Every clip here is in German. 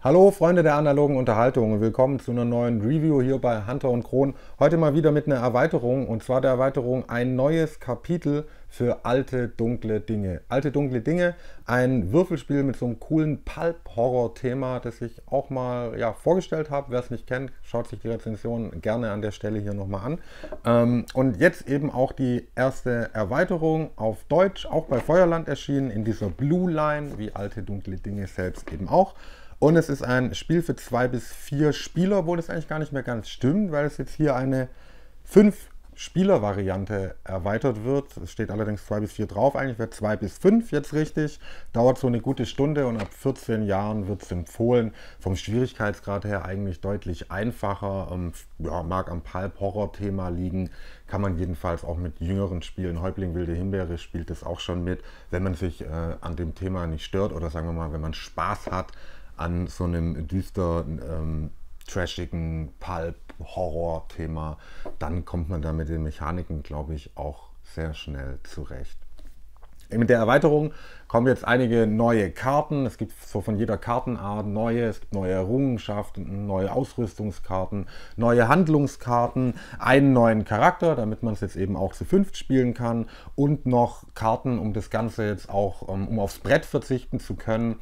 Hallo Freunde der analogen Unterhaltung und willkommen zu einer neuen Review hier bei Hunter und Cron. Heute mal wieder mit einer Erweiterung, und zwar der Erweiterung Ein neues Kapitel für Alte dunkle Dinge. Alte dunkle Dinge, ein Würfelspiel mit so einem coolen Pulp-Horror-Thema, das ich auch mal vorgestellt habe. Wer es nicht kennt, schaut sich die Rezension gerne an der Stelle hier nochmal an. Und jetzt eben auch die erste Erweiterung auf Deutsch, auch bei Feuerland erschienen, in dieser Blue Line, wie Alte dunkle Dinge selbst eben auch. Und es ist ein Spiel für 2 bis 4 Spieler, obwohl das eigentlich gar nicht mehr ganz stimmt, weil es jetzt hier eine 5-Spieler-Variante erweitert wird. Es steht allerdings 2 bis 4 drauf, eigentlich wäre 2 bis 5 jetzt richtig. Dauert so eine gute Stunde und ab 14 Jahren wird es empfohlen. Vom Schwierigkeitsgrad her eigentlich deutlich einfacher. Mag am Pulp-Horror-Thema liegen, kann man jedenfalls auch mit jüngeren spielen. Häuptling Wilde Himbeere spielt das auch schon mit, wenn man sich an dem Thema nicht stört, oder sagen wir mal, wenn man Spaß hat an so einem düster, trashigen Pulp-Horror-Thema, dann kommt man da mit den Mechaniken, glaube ich, auch sehr schnell zurecht. Mit der Erweiterung kommen jetzt einige neue Karten. Es gibt so von jeder Kartenart neue. Es gibt neue Errungenschaften, neue Ausrüstungskarten, neue Handlungskarten, einen neuen Charakter, damit man es jetzt eben auch zu 5 spielen kann, und noch Karten, um das Ganze jetzt auch, um aufs Brett verzichten zu können,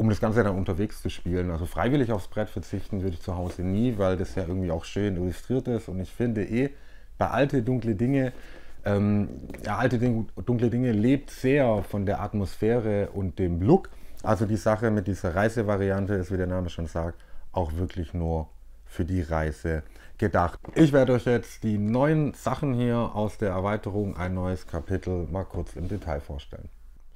um das Ganze dann unterwegs zu spielen. Also freiwillig aufs Brett verzichten würde ich zu Hause nie, weil das ja irgendwie auch schön illustriert ist. Und ich finde bei Alte dunkle Dinge, Alte dunkle Dinge lebt sehr von der Atmosphäre und dem Look. Also die Sache mit dieser Reisevariante ist, wie der Name schon sagt, auch wirklich nur für die Reise gedacht. Ich werde euch jetzt die neuen Sachen hier aus der Erweiterung Ein neues Kapitel mal kurz im Detail vorstellen.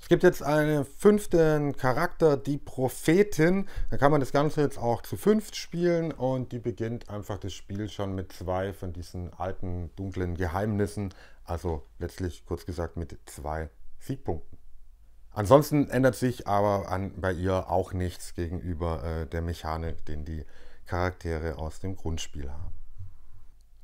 Es gibt jetzt einen 5. Charakter, die Prophetin. Da kann man das Ganze jetzt auch zu 5 spielen, und die beginnt einfach das Spiel schon mit 2 von diesen alten, dunklen Geheimnissen. Also letztlich, kurz gesagt, mit 2 Siegpunkten. Ansonsten ändert sich aber bei ihr auch nichts gegenüber der Mechanik, den die Charaktere aus dem Grundspiel haben.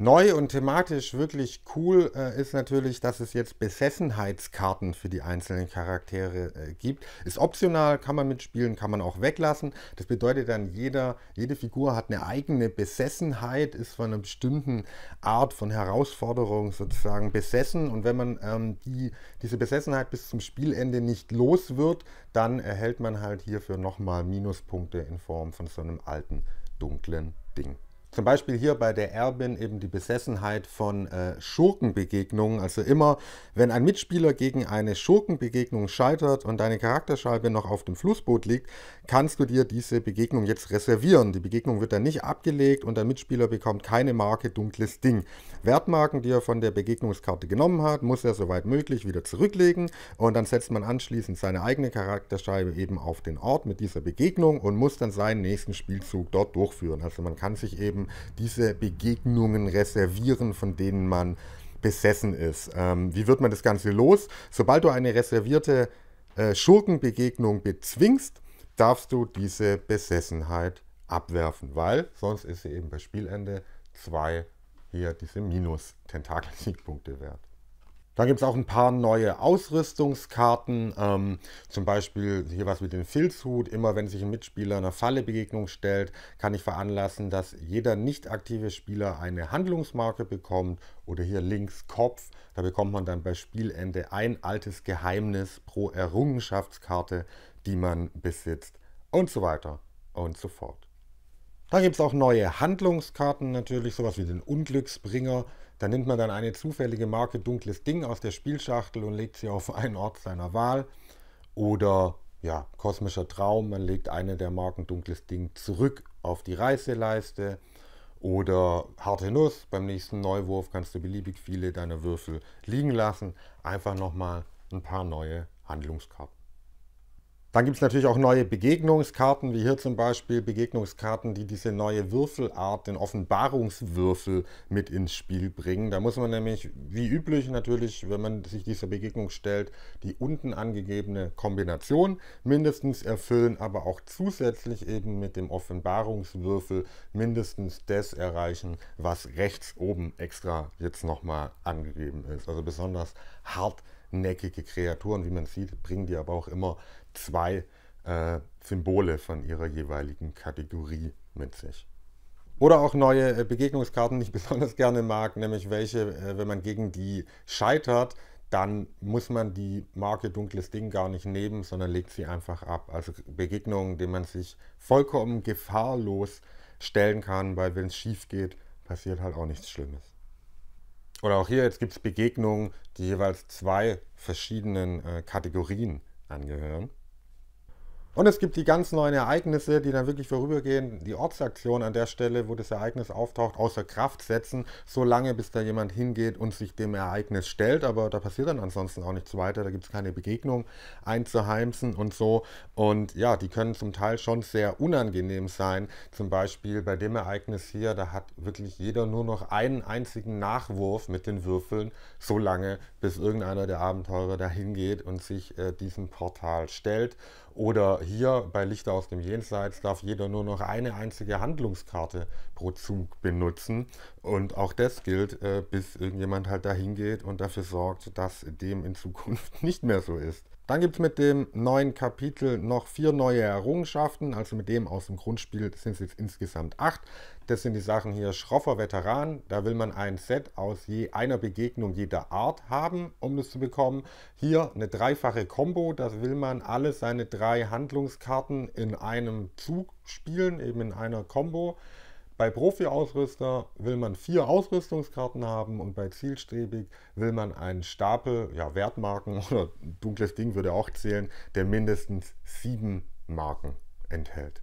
Neu und thematisch wirklich cool ist natürlich, dass es jetzt Besessenheitskarten für die einzelnen Charaktere gibt. Ist optional, kann man mitspielen, kann man auch weglassen. Das bedeutet dann, jede Figur hat eine eigene Besessenheit, ist von einer bestimmten Art von Herausforderung sozusagen besessen. Und wenn man diese Besessenheit bis zum Spielende nicht los wird, dann erhält man halt hierfür nochmal Minuspunkte in Form von so einem alten, dunklen Ding. Zum Beispiel hier bei der Erbin eben die Besessenheit von Schurkenbegegnungen. Also immer, wenn ein Mitspieler gegen eine Schurkenbegegnung scheitert und deine Charakterscheibe noch auf dem Flussboot liegt, kannst du dir diese Begegnung jetzt reservieren. Die Begegnung wird dann nicht abgelegt und der Mitspieler bekommt keine Marke dunkles Ding. Wertmarken, die er von der Begegnungskarte genommen hat, muss er soweit möglich wieder zurücklegen, und dann setzt man anschließend seine eigene Charakterscheibe eben auf den Ort mit dieser Begegnung und muss dann seinen nächsten Spielzug dort durchführen. Also man kann sich eben diese Begegnungen reservieren, von denen man besessen ist. Wie wird man das Ganze los? Sobald du eine reservierte Schurkenbegegnung bezwingst, darfst du diese Besessenheit abwerfen, weil sonst ist sie eben bei Spielende 2 hier diese Minus-Tentakel-Siegpunkte wert. Da gibt es auch ein paar neue Ausrüstungskarten, zum Beispiel hier was mit dem Filzhut. Immer wenn sich ein Mitspieler einer Fallebegegnung stellt, kann ich veranlassen, dass jeder nicht aktive Spieler eine Handlungsmarke bekommt, oder hier links Kopf. Da bekommt man dann bei Spielende ein altes Geheimnis pro Errungenschaftskarte, die man besitzt, und so weiter und so fort. Da gibt es auch neue Handlungskarten natürlich, sowas wie den Unglücksbringer. Da nimmt man dann eine zufällige Marke dunkles Ding aus der Spielschachtel und legt sie auf einen Ort seiner Wahl. Oder kosmischer Traum, man legt eine der Marken dunkles Ding zurück auf die Reiseleiste. Oder harte Nuss, beim nächsten Neuwurf kannst du beliebig viele deiner Würfel liegen lassen. Einfach nochmal ein paar neue Handlungskarten. Dann gibt es natürlich auch neue Begegnungskarten, wie hier zum Beispiel Begegnungskarten, die diese neue Würfelart, den Offenbarungswürfel, mit ins Spiel bringen. Da muss man nämlich, wie üblich natürlich, wenn man sich dieser Begegnung stellt, die unten angegebene Kombination mindestens erfüllen, aber auch zusätzlich eben mit dem Offenbarungswürfel mindestens das erreichen, was rechts oben extra jetzt nochmal angegeben ist. Also besonders hartnäckige Kreaturen, wie man sieht, bringen die aber auch immer 2 Symbole von ihrer jeweiligen Kategorie mit sich. Oder auch neue Begegnungskarten, die ich besonders gerne mag, nämlich welche, wenn man gegen die scheitert, dann muss man die Marke Dunkles Ding gar nicht nehmen, sondern legt sie einfach ab. Also Begegnungen, denen man sich vollkommen gefahrlos stellen kann, weil wenn es schief geht, passiert halt auch nichts Schlimmes. Oder auch hier, jetzt gibt es Begegnungen, die jeweils zwei verschiedenen Kategorien angehören. Und es gibt die ganz neuen Ereignisse, die dann wirklich vorübergehen, die Ortsaktion an der Stelle, wo das Ereignis auftaucht, außer Kraft setzen, so lange, bis da jemand hingeht und sich dem Ereignis stellt. Aber da passiert dann ansonsten auch nichts weiter, da gibt es keine Begegnung einzuheimsen und so. Und ja, die können zum Teil schon sehr unangenehm sein. Zum Beispiel bei dem Ereignis hier, da hat wirklich jeder nur noch einen einzigen Nachwurf mit den Würfeln, so lange, bis irgendeiner der Abenteurer da hingeht und sich diesem Portal stellt. Oder hier bei Lichter aus dem Jenseits darf jeder nur noch eine einzige Handlungskarte pro Zug benutzen. Und auch das gilt, bis irgendjemand halt dahin geht und dafür sorgt, dass dem in Zukunft nicht mehr so ist. Dann gibt es mit dem neuen Kapitel noch 4 neue Errungenschaften. Also mit dem aus dem Grundspiel sind es jetzt insgesamt 8. Das sind die Sachen hier schroffer Veteran. Da will man ein Set aus je einer Begegnung jeder Art haben, um das zu bekommen. Hier eine dreifache Combo. Da will man alle seine 3 Handlungskarten in einem Zug spielen, eben in einer Combo. Bei Profi-Ausrüster will man 4 Ausrüstungskarten haben und bei Zielstrebig will man einen Stapel, ja, Wertmarken oder Dunkles Ding würde auch zählen, der mindestens 7 Marken enthält.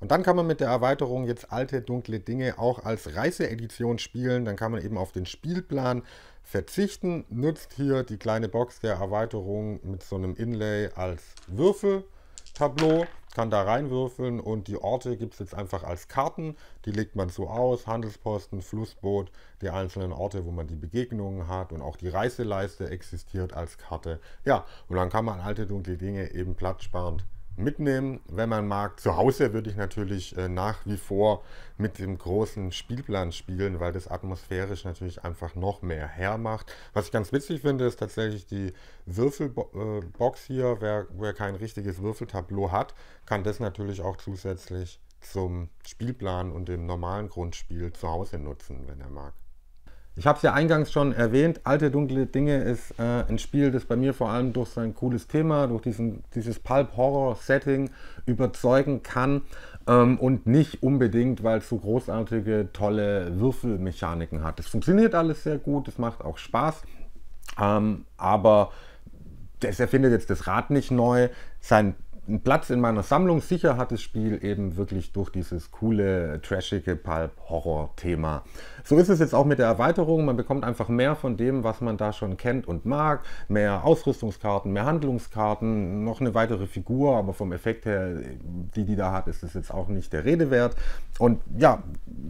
Und dann kann man mit der Erweiterung jetzt Alte dunkle Dinge auch als Reiseedition spielen. Dann kann man eben auf den Spielplan verzichten, nutzt hier die kleine Box der Erweiterung mit so einem Inlay als Würfeltableau, kann da reinwürfeln und die Orte gibt es jetzt einfach als Karten. Die legt man so aus, Handelsposten, Flussboot, die einzelnen Orte, wo man die Begegnungen hat und auch die Reiseleiste existiert als Karte. Ja, und dann kann man Alte dunkle Dinge eben platzsparend mitnehmen, wenn man mag. Zu Hause würde ich natürlich nach wie vor mit dem großen Spielplan spielen, weil das atmosphärisch natürlich einfach noch mehr hermacht. Was ich ganz witzig finde, ist tatsächlich die Würfelbox hier. Wer kein richtiges Würfeltableau hat, kann das natürlich auch zusätzlich zum Spielplan und dem normalen Grundspiel zu Hause nutzen, wenn er mag. Ich habe es ja eingangs schon erwähnt, Alte dunkle Dinge ist ein Spiel, das bei mir vor allem durch sein cooles Thema, durch dieses Pulp-Horror-Setting überzeugen kann und nicht unbedingt, weil es so großartige, tolle Würfelmechaniken hat. Es funktioniert alles sehr gut, es macht auch Spaß, aber das erfindet jetzt das Rad nicht neu. Einen Platz in meiner Sammlung sicher hat das Spiel eben wirklich durch dieses coole, trashige Pulp-Horror-Thema. So ist es jetzt auch mit der Erweiterung. Man bekommt einfach mehr von dem, was man da schon kennt und mag. Mehr Ausrüstungskarten, mehr Handlungskarten, noch eine weitere Figur, aber vom Effekt her, die da hat, ist es jetzt auch nicht der Rede wert. Und ja,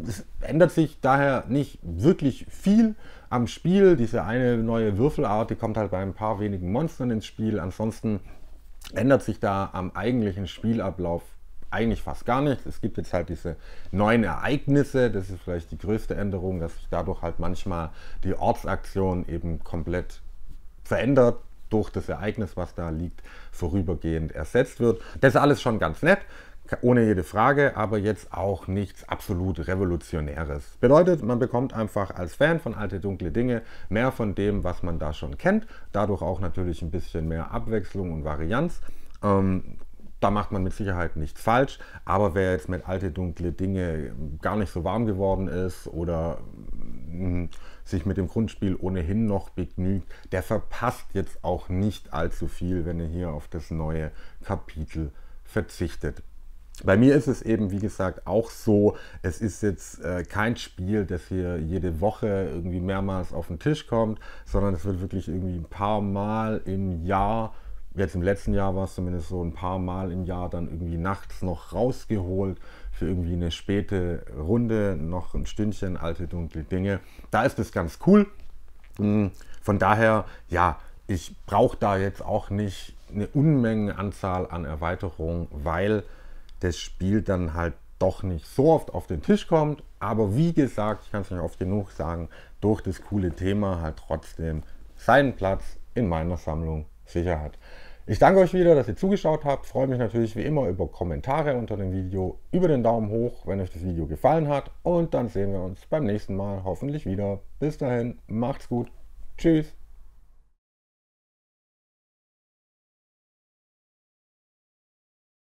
es ändert sich daher nicht wirklich viel am Spiel. Diese eine neue Würfelart, die kommt halt bei ein paar wenigen Monstern ins Spiel. Ansonsten ändert sich da am eigentlichen Spielablauf eigentlich fast gar nichts. Es gibt jetzt halt diese neuen Ereignisse, das ist vielleicht die größte Änderung, dass sich dadurch halt manchmal die Ortsaktion eben komplett verändert, durch das Ereignis, was da liegt, vorübergehend ersetzt wird. Das ist alles schon ganz nett, ohne jede Frage, aber jetzt auch nichts absolut Revolutionäres. Bedeutet, man bekommt einfach als Fan von Alte dunkle Dinge mehr von dem, was man da schon kennt. Dadurch auch natürlich ein bisschen mehr Abwechslung und Varianz. Da macht man mit Sicherheit nichts falsch, aber wer jetzt mit Alte dunkle Dinge gar nicht so warm geworden ist oder sich mit dem Grundspiel ohnehin noch begnügt, der verpasst jetzt auch nicht allzu viel, wenn er hier auf das neue Kapitel verzichtet. Bei mir ist es eben, wie gesagt, auch so, es ist jetzt kein Spiel, das hier jede Woche irgendwie mehrmals auf den Tisch kommt, sondern es wird wirklich irgendwie ein paar Mal im Jahr, jetzt im letzten Jahr war es zumindest so, ein paar Mal im Jahr dann irgendwie nachts noch rausgeholt für irgendwie eine späte Runde, noch ein Stündchen Alte dunkle Dinge. Da ist es ganz cool. Von daher, ja, ich brauche da jetzt auch nicht eine Unmengenanzahl an Erweiterungen, weil das Spiel dann halt doch nicht so oft auf den Tisch kommt, aber wie gesagt, ich kann es nicht oft genug sagen, durch das coole Thema halt trotzdem seinen Platz in meiner Sammlung sicher hat. Ich danke euch wieder, dass ihr zugeschaut habt. Freue mich natürlich wie immer über Kommentare unter dem Video, über den Daumen hoch, wenn euch das Video gefallen hat. Und dann sehen wir uns beim nächsten Mal hoffentlich wieder. Bis dahin, macht's gut. Tschüss.